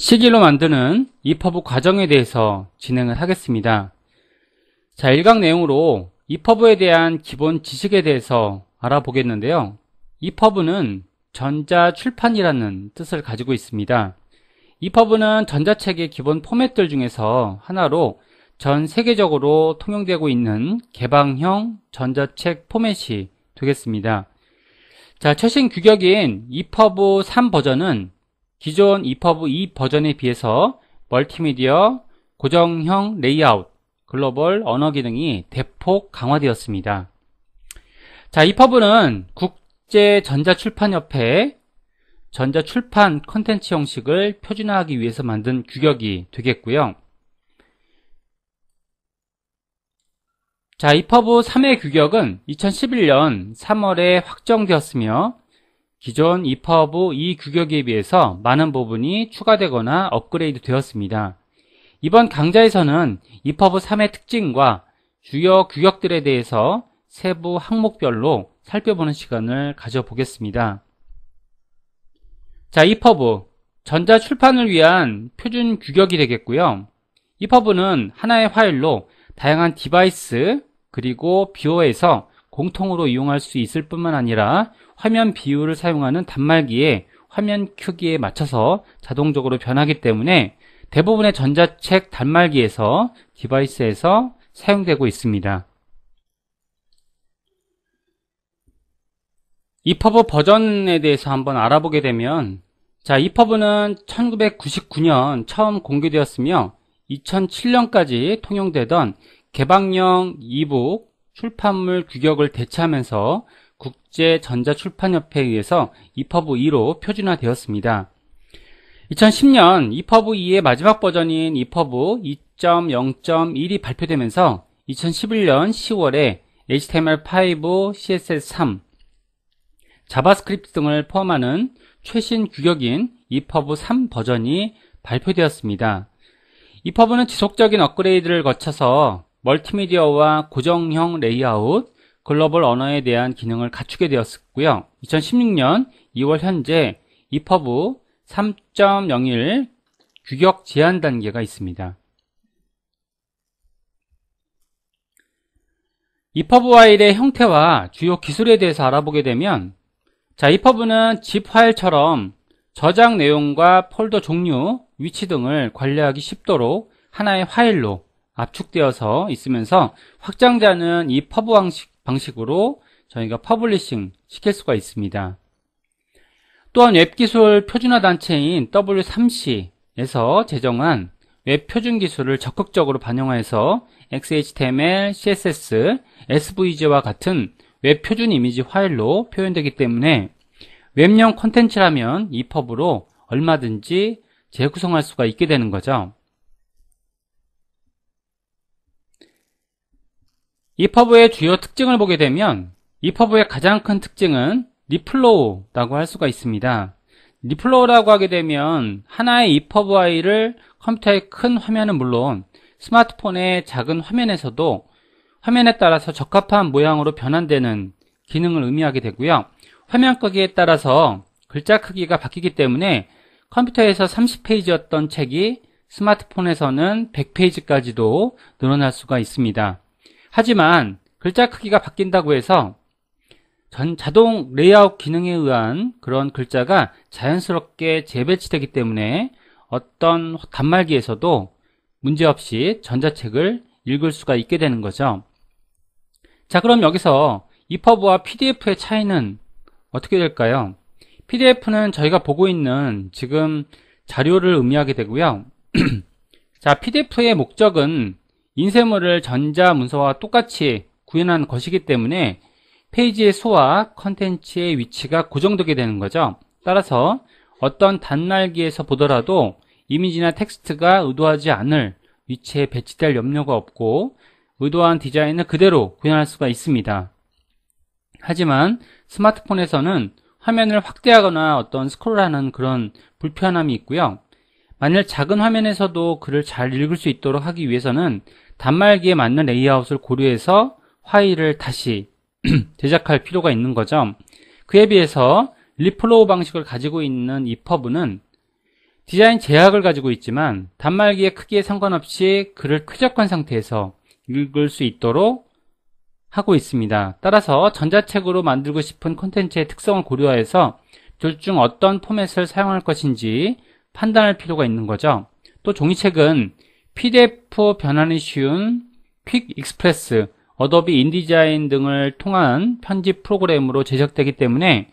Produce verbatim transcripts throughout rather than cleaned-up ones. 시길로 만드는 이퍼브 과정에 대해서 진행을 하겠습니다. 자, 일강 내용으로 이퍼브에 대한 기본 지식에 대해서 알아보겠는데요. 이퍼브는 전자출판이라는 뜻을 가지고 있습니다. 이퍼브는 전자책의 기본 포맷들 중에서 하나로 전 세계적으로 통용되고 있는 개방형 전자책 포맷이 되겠습니다. 자, 최신 규격인 이퍼브 삼 버전은 기존 이퍼브 이 버전에 비해서 멀티미디어, 고정형 레이아웃, 글로벌 언어 기능이 대폭 강화되었습니다. 자, 이퍼브는 국제전자출판협회 전자출판 콘텐츠 형식을 표준화하기 위해서 만든 규격이 되겠고요. 자, 이퍼브 삼의 규격은 이천십일 년 삼월에 확정되었으며 기존 이퍼브 이 규격에 비해서 많은 부분이 추가되거나 업그레이드 되었습니다. 이번 강좌에서는 이퍼브 삼의 특징과 주요 규격들에 대해서 세부 항목별로 살펴보는 시간을 가져보겠습니다. 자, 이퍼브, 전자출판을 위한 표준 규격이 되겠고요. 이퍼브는 하나의 파일로 다양한 디바이스 그리고 뷰어에서 공통으로 이용할 수 있을 뿐만 아니라 화면 비율을 사용하는 단말기의 화면 크기에 맞춰서 자동적으로 변하기 때문에 대부분의 전자책 단말기에서 디바이스에서 사용되고 있습니다. 이퍼브 버전에 대해서 한번 알아보게 되면, 자, 이퍼브는 천구백구십구 년 처음 공개되었으며 이천칠 년까지 통용되던 개방형 이북 출판물 규격을 대체하면서 국제전자출판협회에 의해서 이퍼브 이로 표준화되었습니다. 이천십 년 이퍼브 이의 마지막 버전인 이퍼브 이 점 영 점 일이 발표되면서 이천십일 년 시월에 에이치티엠엘 오, 씨에스에스 삼, 자바스크립트 등을 포함하는 최신 규격인 이퍼브 삼 버전이 발표되었습니다. 이퍼브는 지속적인 업그레이드를 거쳐서 멀티미디어와 고정형 레이아웃, 글로벌 언어에 대한 기능을 갖추게 되었고요. 이천십육 년 이월 현재 이퍼브 삼 점 영일 규격 제한 단계가 있습니다. 이퍼브 파일의 형태와 주요 기술에 대해서 알아보게 되면, 자, 이퍼브는 zip 파일처럼 저장 내용과 폴더 종류, 위치 등을 관리하기 쉽도록 하나의 파일로 압축되어서 있으면서 확장자는 이 퍼브 방식, 방식으로 저희가 퍼블리싱 시킬 수가 있습니다. 또한 웹기술 표준화 단체인 더블유 쓰리씨에서 제정한 웹 표준 기술을 적극적으로 반영해서 엑스에이치티엠엘, 씨에스에스, 에스브이지와 같은 웹 표준 이미지 파일로 표현되기 때문에 웹용 콘텐츠라면 이퍼브로 얼마든지 재구성할 수가 있게 되는 거죠. 이퍼브의 주요 특징을 보게 되면, 이퍼브의 가장 큰 특징은 리플로우라고 할 수가 있습니다. 리플로우라고 하게 되면 하나의 이퍼브 파일을 컴퓨터의 큰 화면은 물론 스마트폰의 작은 화면에서도 화면에 따라서 적합한 모양으로 변환되는 기능을 의미하게 되고요. 화면 크기에 따라서 글자 크기가 바뀌기 때문에 컴퓨터에서 삼십 페이지였던 책이 스마트폰에서는 백 페이지까지도 늘어날 수가 있습니다. 하지만 글자 크기가 바뀐다고 해서 전 자동 레이아웃 기능에 의한 그런 글자가 자연스럽게 재배치되기 때문에 어떤 단말기에서도 문제없이 전자책을 읽을 수가 있게 되는 거죠. 자, 그럼 여기서 이퍼브와 피디에프의 차이는 어떻게 될까요? 피디에프는 저희가 보고 있는 지금 자료를 의미하게 되고요. 자, 피디에프의 목적은 인쇄물을 전자문서와 똑같이 구현한 것이기 때문에 페이지의 수와 컨텐츠의 위치가 고정되게 되는 거죠. 따라서 어떤 단말기에서 보더라도 이미지나 텍스트가 의도하지 않을 위치에 배치될 염려가 없고 의도한 디자인을 그대로 구현할 수가 있습니다. 하지만 스마트폰에서는 화면을 확대하거나 어떤 스크롤하는 그런 불편함이 있고요. 만일 작은 화면에서도 글을 잘 읽을 수 있도록 하기 위해서는 단말기에 맞는 레이아웃을 고려해서 파일을 다시 제작할 필요가 있는 거죠. 그에 비해서 리플로우 방식을 가지고 있는 이퍼브는 디자인 제약을 가지고 있지만 단말기의 크기에 상관없이 글을 쾌적한 상태에서 읽을 수 있도록 하고 있습니다. 따라서 전자책으로 만들고 싶은 콘텐츠의 특성을 고려해서 둘 중 어떤 포맷을 사용할 것인지 판단할 필요가 있는 거죠. 또 종이책은 피디에프 변환이 쉬운 퀵 익스프레스, 어도비 인디자인 등을 통한 편집 프로그램으로 제작되기 때문에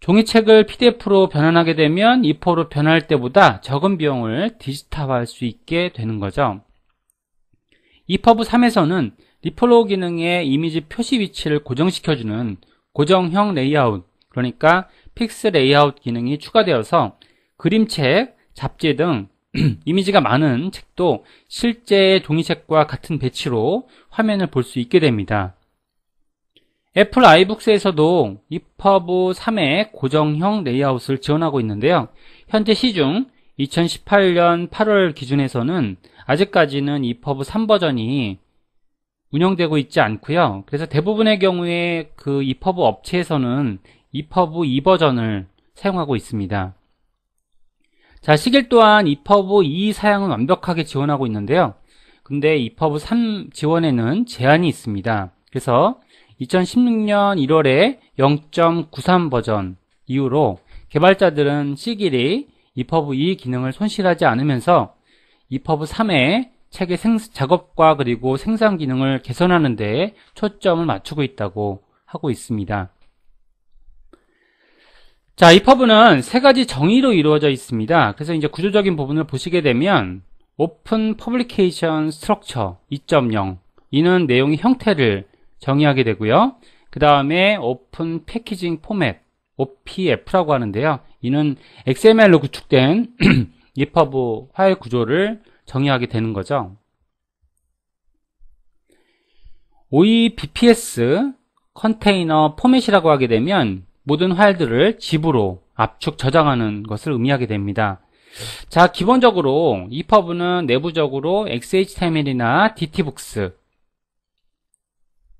종이책을 피디에프로 변환하게 되면 이포로 변환할 때보다 적은 비용을 디지털화할 수 있게 되는 거죠. 이퍼브 삼에서는 리폴로우 기능의 이미지 표시 위치를 고정시켜주는 고정형 레이아웃, 그러니까 픽스 레이아웃 기능이 추가되어서 그림책, 잡지 등 이미지가 많은 책도 실제 종이책과 같은 배치로 화면을 볼 수 있게 됩니다. 애플 아이북스에서도 이퍼브 삼의 고정형 레이아웃을 지원하고 있는데요. 현재 시중 이천십팔 년 팔 월 기준에서는 아직까지는 이퍼브 삼 버전이 운영되고 있지 않고요. 그래서 대부분의 경우에 그 이퍼브 업체에서는 이퍼브 이 버전을 사용하고 있습니다. 자, 시길 또한 이퍼브 이 사양은 완벽하게 지원하고 있는데요. 근데 이퍼브 삼 지원에는 제한이 있습니다. 그래서 이천십육 년 일 월에 영 점 구삼 버전 이후로 개발자들은 시길이 이퍼브 이 기능을 손실하지 않으면서 이퍼브 삼의 책의 생, 작업과 그리고 생산 기능을 개선하는 데 초점을 맞추고 있다고 하고 있습니다. 자, 이퍼브는 세 가지 정의로 이루어져 있습니다. 그래서 이제 구조적인 부분을 보시게 되면 오픈 퍼블리케이션 스트럭처 이 점 영, 이는 내용의 형태를 정의하게 되고요. 그 다음에 오픈 패키징 포맷 오피에프라고 하는데요. 이는 엑스엠엘로 구축된 이퍼브 파일 구조를 정의하게 되는 거죠. 오이비피에스 컨테이너 포맷이라고 하게 되면 모든 파일들을 집으로 압축 저장하는 것을 의미하게 됩니다. 자, 기본적으로 이퍼브는 내부적으로 엑스에이치티엠엘이나 디티북스,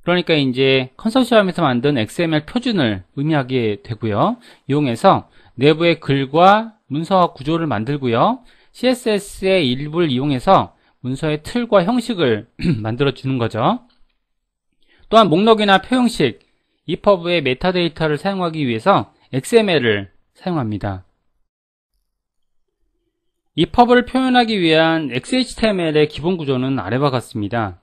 그러니까 이제 컨소시엄에서 만든 엑스엠엘 표준을 의미하게 되고요. 이용해서 내부의 글과 문서와 구조를 만들고요. 씨에스에스의 일부를 이용해서 문서의 틀과 형식을 만들어 주는 거죠. 또한 목록이나 표 형식, 이퍼브의 메타데이터를 사용하기 위해서 엑스엠엘을 사용합니다. 이퍼브를 표현하기 위한 엑스에이치티엠엘의 기본 구조는 아래와 같습니다.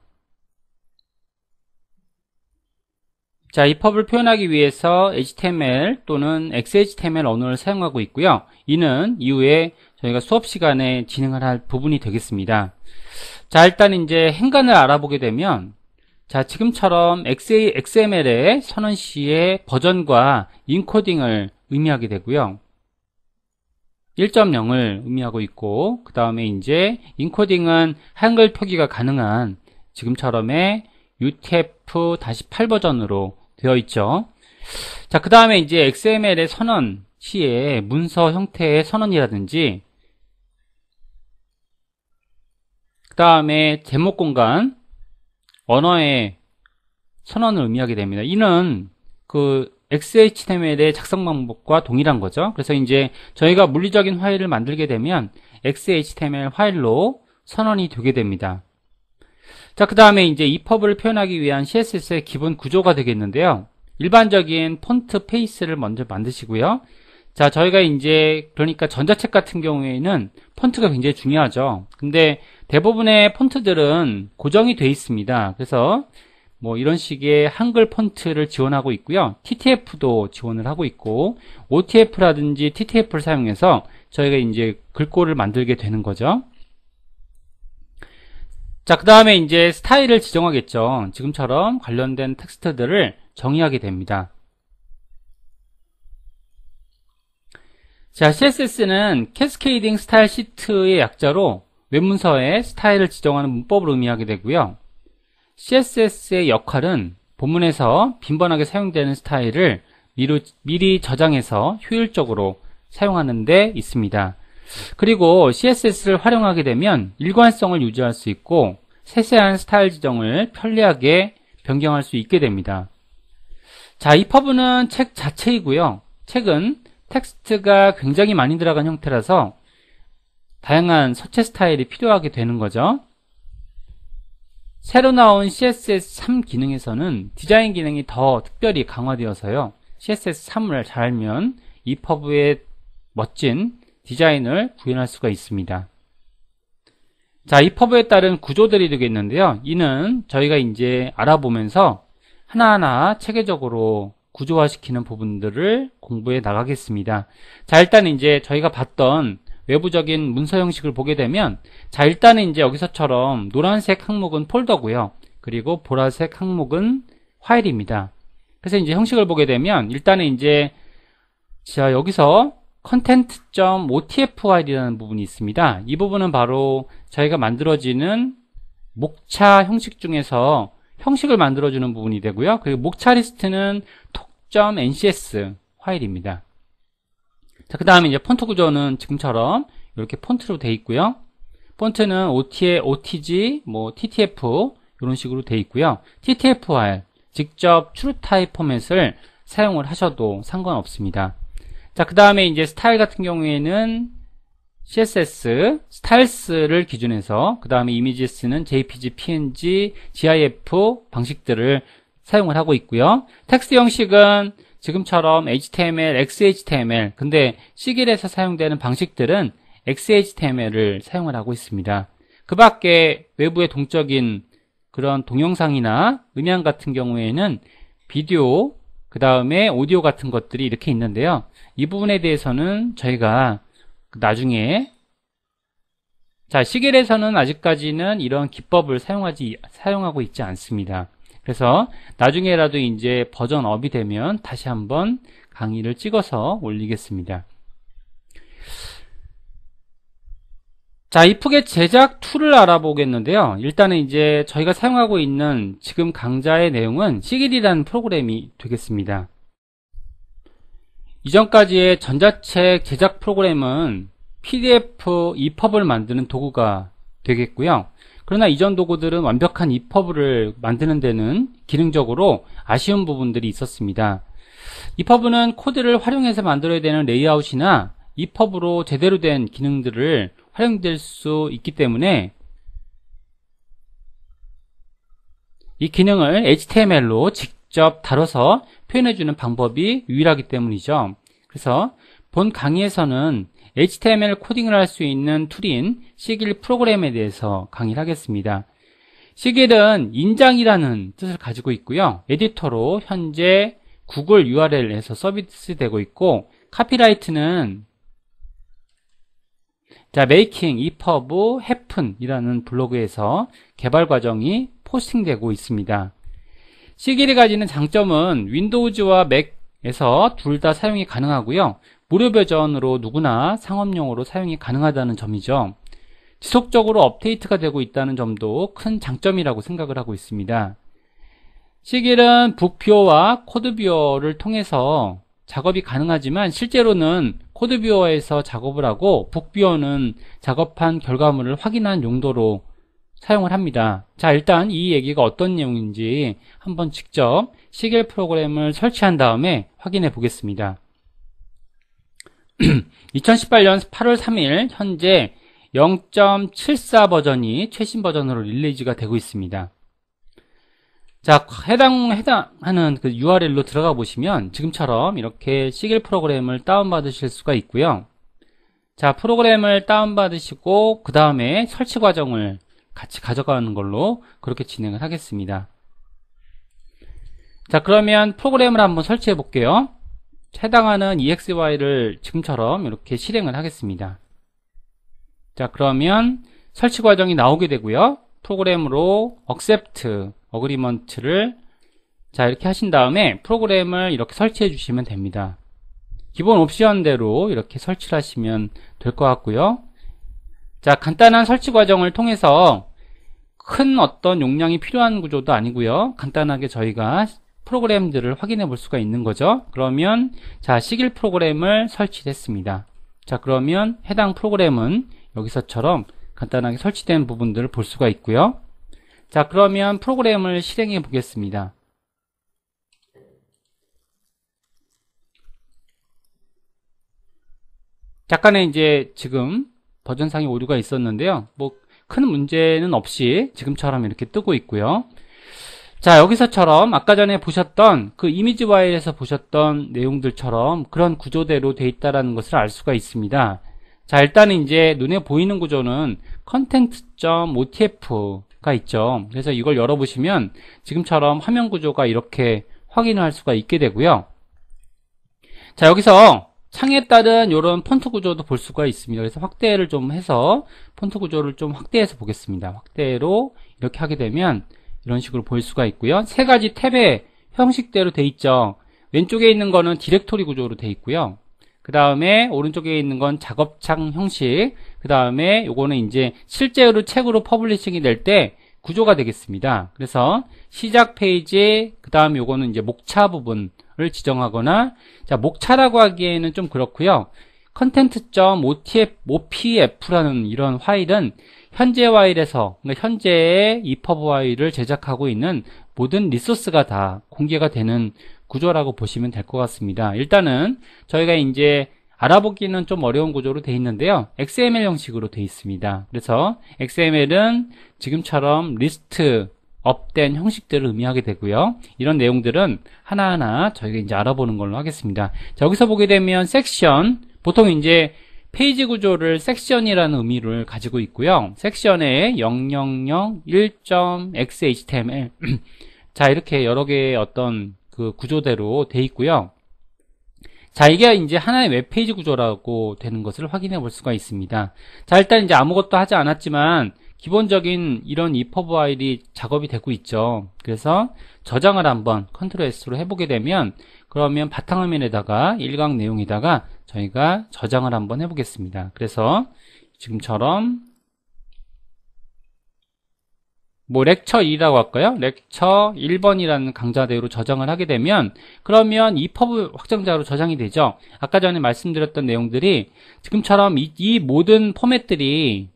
자, 이퍼브를 표현하기 위해서 에이치티엠엘 또는 엑스에이치티엠엘 언어를 사용하고 있고요. 이는 이후에 저희가 수업 시간에 진행을 할 부분이 되겠습니다. 자, 일단 이제 행간을 알아보게 되면, 자, 지금처럼 엑스엠엘의 선언 시의 버전과 인코딩을 의미하게 되고요. 일 점 영을 의미하고 있고, 그 다음에 이제 인코딩은 한글 표기가 가능한 지금처럼의 유티에프 에이트 버전으로 되어 있죠. 자, 그 다음에 이제 엑스엠엘의 선언 시의 문서 형태의 선언이라든지, 그 다음에 제목 공간 언어의 선언을 의미하게 됩니다. 이는 그 엑스에이치티엠엘의 작성 방법과 동일한 거죠. 그래서 이제 저희가 물리적인 파일을 만들게 되면 엑스에이치티엠엘 파일로 선언이 되게 됩니다. 자, 그 다음에 이제 이퍼브를 표현하기 위한 씨에스에스의 기본 구조가 되겠는데요. 일반적인 폰트 페이스를 먼저 만드시고요. 자, 저희가 이제 그러니까 전자책 같은 경우에는 폰트가 굉장히 중요하죠. 근데 대부분의 폰트들은 고정이 되어 있습니다. 그래서 뭐 이런 식의 한글 폰트를 지원하고 있고요. 티티에프도 지원을 하고 있고, 오티에프라든지 티티에프를 사용해서 저희가 이제 글꼴을 만들게 되는 거죠. 자, 그 다음에 이제 스타일을 지정하겠죠. 지금처럼 관련된 텍스트들을 정의하게 됩니다. 자, 씨에스에스는 캐스케이딩 스타일 시트의 약자로 웹문서의 스타일을 지정하는 문법을 의미하게 되고요. 씨에스에스의 역할은 본문에서 빈번하게 사용되는 스타일을 미리 저장해서 효율적으로 사용하는 데 있습니다. 그리고 씨에스에스를 활용하게 되면 일관성을 유지할 수 있고 세세한 스타일 지정을 편리하게 변경할 수 있게 됩니다. 자, 이퍼브는 책 자체이고요. 책은 텍스트가 굉장히 많이 들어간 형태라서 다양한 서체 스타일이 필요하게 되는 거죠. 새로 나온 씨에스에스 삼 기능에서는 디자인 기능이 더 특별히 강화되어서요. 씨에스에스 삼을 잘 알면 이퍼브의 멋진 디자인을 구현할 수가 있습니다. 자, 이퍼브에 따른 구조들이 되겠는데요. 이는 저희가 이제 알아보면서 하나하나 체계적으로 구조화시키는 부분들을 공부해 나가겠습니다. 자, 일단 이제 저희가 봤던 외부적인 문서 형식을 보게 되면, 자, 일단은 이제 여기서처럼 노란색 항목은 폴더고요. 그리고 보라색 항목은 파일입니다. 그래서 이제 형식을 보게 되면 일단은 이제 자, 여기서 컨텐츠.otf 파일이라는 부분이 있습니다. 이 부분은 바로 저희가 만들어지는 목차 형식 중에서 형식을 만들어주는 부분이 되고요. 그리고 목차 리스트는 톡.ncs 파일입니다. 자, 그 다음에 이제 폰트 구조는 지금처럼 이렇게 폰트로 되어 있고요. 폰트는 오티에, 오티지, 뭐 티티에프 이런 식으로 되어 있고요. 티티에프 파일, 직접 TrueType 포맷을 사용을 하셔도 상관없습니다. 자, 그 다음에 이제 스타일 같은 경우에는 씨에스에스, 스타일스를 기준해서, 그 다음에 이미지스는 제이피지, 피엔지, 지아이에프 방식들을 사용을 하고 있고요. 텍스트 형식은 지금처럼 에이치티엠엘, 엑스에이치티엠엘, 근데 시길에서 사용되는 방식들은 엑스에이치티엠엘을 사용을 하고 있습니다. 그 밖에 외부의 동적인 그런 동영상이나 음향 같은 경우에는 비디오, 그 다음에 오디오 같은 것들이 이렇게 있는데요. 이 부분에 대해서는 저희가 나중에, 자, 시겔에서는 아직까지는 이런 기법을 사용하지, 사용하고 있지 않습니다. 그래서 나중에라도 이제 버전업이 되면 다시 한번 강의를 찍어서 올리겠습니다. 자, 이쁘게 제작 툴을 알아보겠는데요. 일단은 이제 저희가 사용하고 있는 지금 강좌의 내용은 시길이라는 프로그램이 되겠습니다. 이전까지의 전자책 제작 프로그램은 피디에프, 이퍼브를 만드는 도구가 되겠고요. 그러나 이전 도구들은 완벽한 이퍼브를 만드는 데는 기능적으로 아쉬운 부분들이 있었습니다. 이퍼브는 코드를 활용해서 만들어야 되는 레이아웃이나 이퍼브로 제대로 된 기능들을 활용될 수 있기 때문에 이 기능을 에이치티엠엘로 직접 다뤄서 표현해주는 방법이 유일하기 때문이죠. 그래서 본 강의에서는 에이치티엠엘 코딩을 할 수 있는 툴인 시길 프로그램에 대해서 강의를 하겠습니다. 시길은 인장이라는 뜻을 가지고 있고요. 에디터로 현재 구글 유알엘에서 서비스되고 있고, 카피라이트는 자, making, epub, happen 이라는 블로그에서 개발 과정이 포스팅되고 있습니다. 시길이 가지는 장점은 윈도우즈와 맥에서 둘 다 사용이 가능하고요. 무료 버전으로 누구나 상업용으로 사용이 가능하다는 점이죠. 지속적으로 업데이트가 되고 있다는 점도 큰 장점이라고 생각을 하고 있습니다. 시길은 북뷰어와 코드뷰어를 통해서 작업이 가능하지만 실제로는 코드뷰어에서 작업을 하고 북뷰어는 작업한 결과물을 확인한 용도로 사용을 합니다. 자, 일단 이 얘기가 어떤 내용인지 한번 직접 시길 프로그램을 설치한 다음에 확인해 보겠습니다. 이천십팔년 팔월 삼일 현재 영 점 칠십사 버전이 최신 버전으로 릴리즈가 되고 있습니다. 자, 해당, 해당하는 그 유알엘로 들어가 보시면 지금처럼 이렇게 시길 프로그램을 다운받으실 수가 있고요. 자, 프로그램을 다운받으시고 그 다음에 설치 과정을 같이 가져가는 걸로 그렇게 진행을 하겠습니다. 자, 그러면 프로그램을 한번 설치해 볼게요. 해당하는 이엑스와이를 지금처럼 이렇게 실행을 하겠습니다. 자, 그러면 설치 과정이 나오게 되고요. 프로그램으로 accept 어그리먼트를 자, 이렇게 하신 다음에 프로그램을 이렇게 설치해 주시면 됩니다. 기본 옵션대로 이렇게 설치를 하시면 될 것 같고요. 자, 간단한 설치 과정을 통해서 큰 어떤 용량이 필요한 구조도 아니고요. 간단하게 저희가 프로그램들을 확인해 볼 수가 있는 거죠. 그러면 자, 시길 프로그램을 설치했습니다. 자, 그러면 해당 프로그램은 여기서처럼 간단하게 설치된 부분들을 볼 수가 있고요. 자, 그러면 프로그램을 실행해 보겠습니다. 약간의 이제 지금 버전상의 오류가 있었는데요, 뭐 큰 문제는 없이 지금처럼 이렇게 뜨고 있고요. 자, 여기서처럼 아까 전에 보셨던 그 이미지 파일에서 보셨던 내용들처럼 그런 구조대로 돼 있다라는 것을 알 수가 있습니다. 자, 일단 이제 눈에 보이는 구조는 컨텐츠 점 오티에프가 있죠. 그래서 이걸 열어보시면 지금처럼 화면 구조가 이렇게 확인을 할 수가 있게 되고요. 자, 여기서 창에 따른 이런 폰트 구조도 볼 수가 있습니다. 그래서 확대를 좀 해서 폰트 구조를 좀 확대해서 보겠습니다. 확대로 이렇게 하게 되면 이런 식으로 볼 수가 있고요. 세 가지 탭의 형식대로 돼 있죠. 왼쪽에 있는 거는 디렉토리 구조로 돼 있고요. 그 다음에 오른쪽에 있는 건 작업창 형식, 그 다음에 요거는 이제 실제로 책으로 퍼블리싱이 될 때 구조가 되겠습니다. 그래서 시작 페이지, 그 다음 요거는 이제 목차 부분을 지정하거나, 자, 목차라고 하기에는 좀 그렇고요. 컨텐츠 점 오티에프, 오피에프라는 이런 파일은 현재 파일에서, 그러니까 현재의 이퍼브 파일을 제작하고 있는 모든 리소스가 다 공개가 되는 구조라고 보시면 될 것 같습니다. 일단은 저희가 이제 알아보기는 좀 어려운 구조로 되어 있는데요, 엑스엠엘 형식으로 되어 있습니다. 그래서 엑스엠엘은 지금처럼 리스트 업된 형식들을 의미하게 되고요. 이런 내용들은 하나하나 저희가 이제 알아보는 걸로 하겠습니다. 자, 여기서 보게 되면 섹션, 보통 이제 페이지 구조를 섹션이라는 의미를 가지고 있고요. 섹션에 영 영 영 일 점 엑스에이치티엠엘 자, 이렇게 여러 개의 어떤 그 구조대로 돼 있고요. 자, 이게 이제 하나의 웹페이지 구조라고 되는 것을 확인해 볼 수가 있습니다. 자, 일단 이제 아무것도 하지 않았지만 기본적인 이런 이퍼브 파일이 작업이 되고 있죠. 그래서 저장을 한번 컨트롤 에스로 해보게 되면, 그러면 바탕화면에다가 일각 내용에다가 저희가 저장을 한번 해보겠습니다. 그래서 지금처럼 뭐 렉처 이라고 할까요? 렉처 일 번이라는 강좌대로 저장을 하게 되면, 그러면 이퍼브 확장자로 저장이 되죠. 아까 전에 말씀드렸던 내용들이 지금처럼 이, 이 모든 포맷들이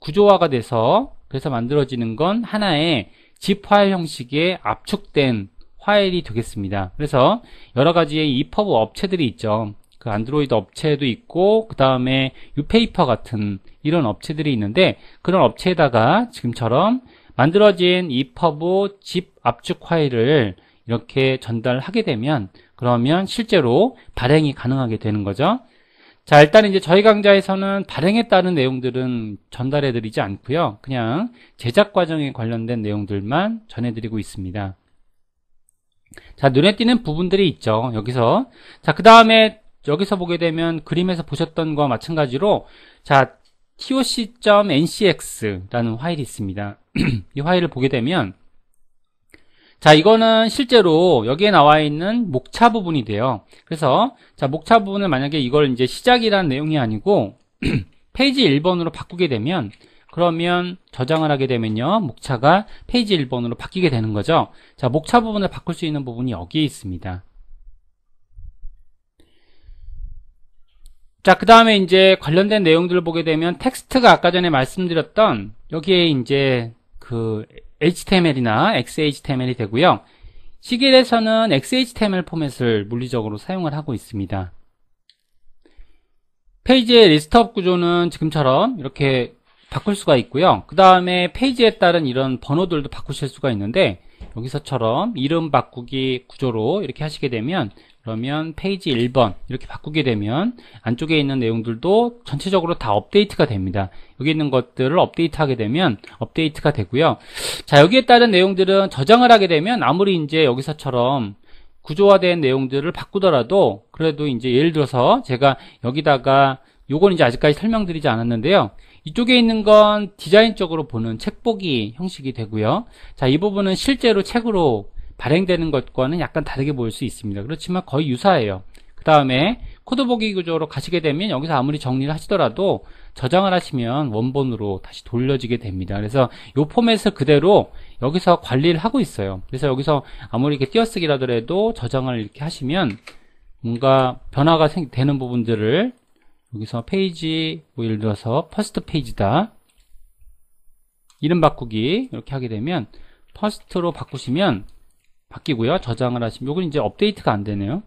구조화가 돼서, 그래서 만들어지는 건 하나의 zip 파일 형식의 압축된 파일이 되겠습니다. 그래서 여러 가지의 이퍼브 업체들이 있죠. 그 안드로이드 업체도 있고, 그 다음에 유페이퍼 같은 이런 업체들이 있는데, 그런 업체에다가 지금처럼 만들어진 이퍼브 zip 압축 파일을 이렇게 전달하게 되면, 그러면 실제로 발행이 가능하게 되는 거죠. 자, 일단 이제 저희 강좌에서는 발행에 따른 내용들은 전달해 드리지 않고요, 그냥 제작 과정에 관련된 내용들만 전해 드리고 있습니다. 자, 눈에 띄는 부분들이 있죠, 여기서. 자, 그 다음에 여기서 보게 되면 그림에서 보셨던 거와 마찬가지로, 자, toc.ncx 라는 파일이 있습니다. 이 파일을 보게 되면, 자, 이거는 실제로 여기에 나와 있는 목차 부분이 돼요. 그래서 자, 목차 부분을 만약에 이걸 이제 시작이라는 내용이 아니고 페이지 일 번으로 바꾸게 되면, 그러면 저장을 하게 되면요, 목차가 페이지 일 번으로 바뀌게 되는 거죠. 자, 목차 부분을 바꿀 수 있는 부분이 여기에 있습니다. 자, 그 다음에 이제 관련된 내용들을 보게 되면, 텍스트가 아까 전에 말씀드렸던 여기에 이제 그 에이치티엠엘이나 엑스에이치티엠엘이 되고요. 시길에서는 엑스에이치티엠엘 포맷을 물리적으로 사용을 하고 있습니다. 페이지의 리스트업 구조는 지금처럼 이렇게 바꿀 수가 있고요. 그 다음에 페이지에 따른 이런 번호들도 바꾸실 수가 있는데, 여기서처럼 이름 바꾸기 구조로 이렇게 하시게 되면, 그러면 페이지 일 번 이렇게 바꾸게 되면 안쪽에 있는 내용들도 전체적으로 다 업데이트가 됩니다. 여기 있는 것들을 업데이트하게 되면 업데이트가 되고요. 자, 여기에 따른 내용들은 저장을 하게 되면, 아무리 이제 여기서처럼 구조화된 내용들을 바꾸더라도, 그래도 이제 예를 들어서 제가 여기다가 요건 이제 아직까지 설명드리지 않았는데요, 이쪽에 있는 건 디자인적으로 보는 책보기 형식이 되고요. 자, 이 부분은 실제로 책으로 발행되는 것과는 약간 다르게 보일 수 있습니다. 그렇지만 거의 유사해요. 그 다음에 코드 보기 구조로 가시게 되면, 여기서 아무리 정리를 하시더라도 저장을 하시면 원본으로 다시 돌려지게 됩니다. 그래서 이 포맷을 그대로 여기서 관리를 하고 있어요. 그래서 여기서 아무리 이렇게 띄어쓰기라더라도 저장을 이렇게 하시면 뭔가 변화가 생, 되는 부분들을 여기서 페이지, 뭐 예를 들어서 퍼스트 페이지다, 이름 바꾸기 이렇게 하게 되면 퍼스트로 바꾸시면 바뀌고요. 저장을 하시면, 요건 이제 업데이트가 안 되네요.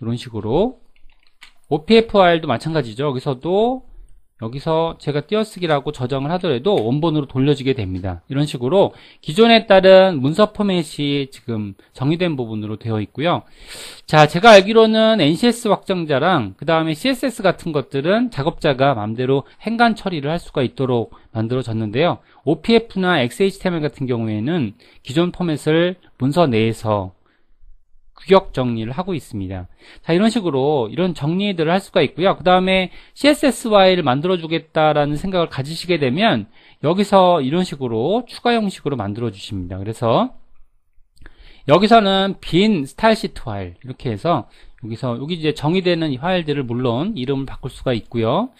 이런 식으로 오티에프 파일도 마찬가지죠. 여기서도 여기서 제가 띄어쓰기라고 저장을 하더라도 원본으로 돌려지게 됩니다. 이런 식으로 기존에 따른 문서 포맷이 지금 정의된 부분으로 되어 있고요. 자, 제가 알기로는 엔씨에스 확장자랑 그 다음에 씨에스에스 같은 것들은 작업자가 마음대로 행간 처리를 할 수가 있도록 만들어졌는데요. 오티에프나 엑스에이치티엠엘 같은 경우에는 기존 포맷을 문서 내에서 규격 정리를 하고 있습니다. 자, 이런 식으로 이런 정리들을 할 수가 있고요. 그 다음에 씨에스에스 파일을 만들어 주겠다라는 생각을 가지시게 되면 여기서 이런 식으로 추가 형식으로 만들어 주십니다. 그래서 여기서는 빈 스타일 시트 파일 이렇게 해서 여기서 여기 이제 정의되는 이 파일들을 물론 이름을 바꿀 수가 있고요.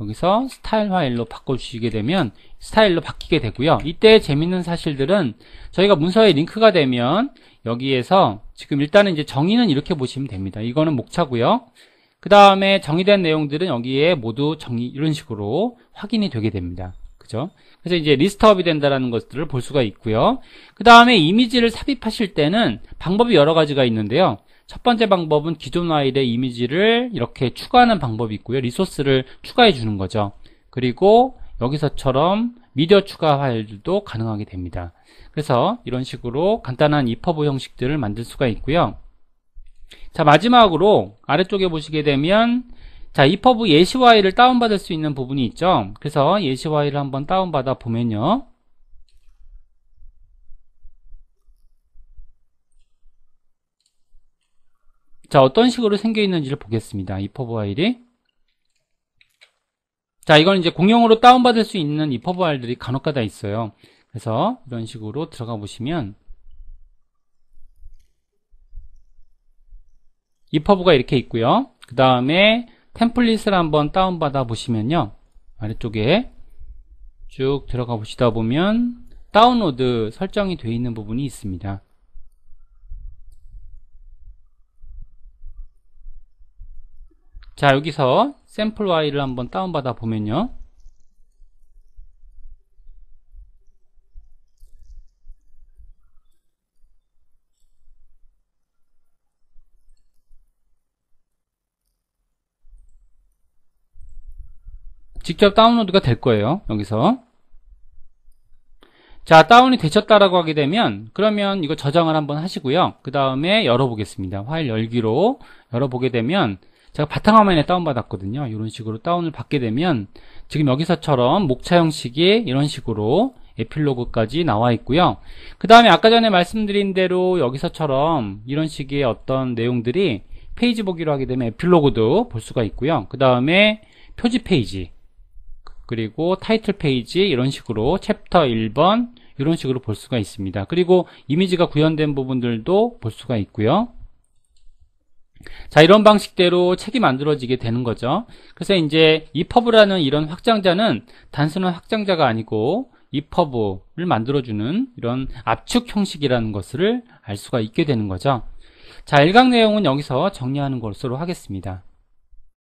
여기서 스타일 파일로 바꿔주시게 되면 스타일로 바뀌게 되고요. 이때 재밌는 사실들은 저희가 문서에 링크가 되면 여기에서 지금 일단은 이제 정의는 이렇게 보시면 됩니다. 이거는 목차고요. 그 다음에 정의된 내용들은 여기에 모두 정의 이런 식으로 확인이 되게 됩니다. 그죠? 그래서 이제 리스트업이 된다라는 것들을 볼 수가 있고요. 그 다음에 이미지를 삽입하실 때는 방법이 여러 가지가 있는데요. 첫 번째 방법은 기존 파일에 이미지를 이렇게 추가하는 방법이 있고요. 리소스를 추가해 주는 거죠. 그리고 여기서처럼 미디어 추가 파일들도 가능하게 됩니다. 그래서 이런 식으로 간단한 이퍼브 형식들을 만들 수가 있고요. 자, 마지막으로 아래쪽에 보시게 되면 자, 이퍼브 예시 파일을 다운받을 수 있는 부분이 있죠. 그래서 예시 파일을 한번 다운받아 보면요. 자, 어떤 식으로 생겨 있는지를 보겠습니다. 이퍼브 파일이 자, 이건 이제 공용으로 다운받을 수 있는 이퍼브 파일들이 간혹가다 있어요. 그래서 이런 식으로 들어가 보시면 이퍼브가 이렇게 있고요. 그 다음에 템플릿을 한번 다운받아 보시면요. 아래쪽에 쭉 들어가 보시다 보면 다운로드 설정이 되어 있는 부분이 있습니다. 자, 여기서 샘플 파일을 한번 다운받아 보면요. 직접 다운로드가 될 거예요. 여기서 자, 다운이 되셨다라고 하게 되면 그러면 이거 저장을 한번 하시고요. 그 다음에 열어보겠습니다. 파일 열기로 열어보게 되면 제가 바탕화면에 다운받았거든요. 이런 식으로 다운을 받게 되면 지금 여기서처럼 목차 형식이 이런 식으로 에필로그까지 나와 있고요. 그 다음에 아까 전에 말씀드린 대로 여기서처럼 이런 식의 어떤 내용들이 페이지 보기로 하게 되면 에필로그도 볼 수가 있고요. 그 다음에 표지 페이지 그리고 타이틀 페이지 이런 식으로 챕터 일 번 이런 식으로 볼 수가 있습니다. 그리고 이미지가 구현된 부분들도 볼 수가 있고요. 자, 이런 방식대로 책이 만들어지게 되는 거죠. 그래서 이제 이퍼브라는 이런 확장자는 단순한 확장자가 아니고 이퍼브를 만들어주는 이런 압축 형식이라는 것을 알 수가 있게 되는 거죠. 자, 일강 내용은 여기서 정리하는 것으로 하겠습니다.